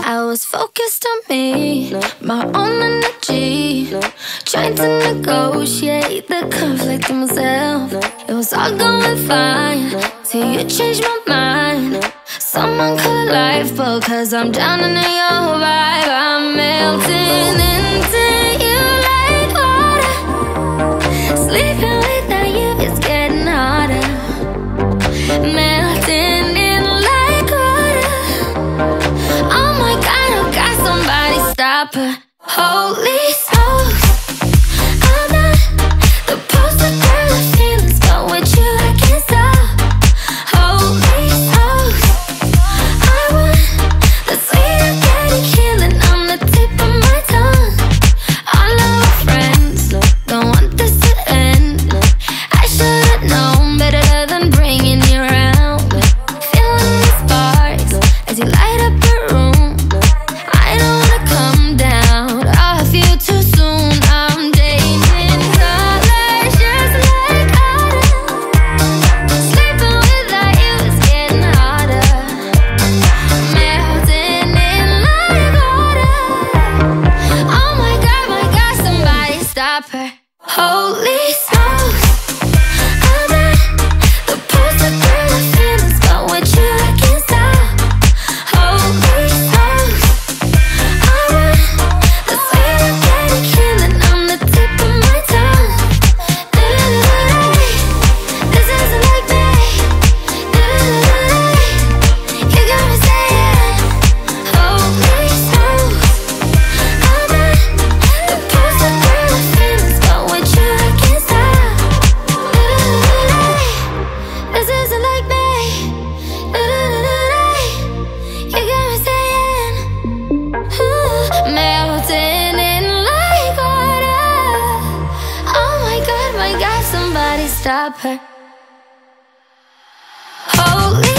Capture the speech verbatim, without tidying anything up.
I was focused on me, my own energy, trying to negotiate the conflict in myself. It was all going fine till you changed my mind. Someone call a lifeboat, 'cause I'm drowning in your vibe. I'm melting into you like water. Sleeping without you is getting harder. Melting in like water. Oh my God, oh God, somebody stop her. Holy smokes, I'm not the poster girl of feelings, but with you I can't stop. Holy smokes, somebody stop her. Holy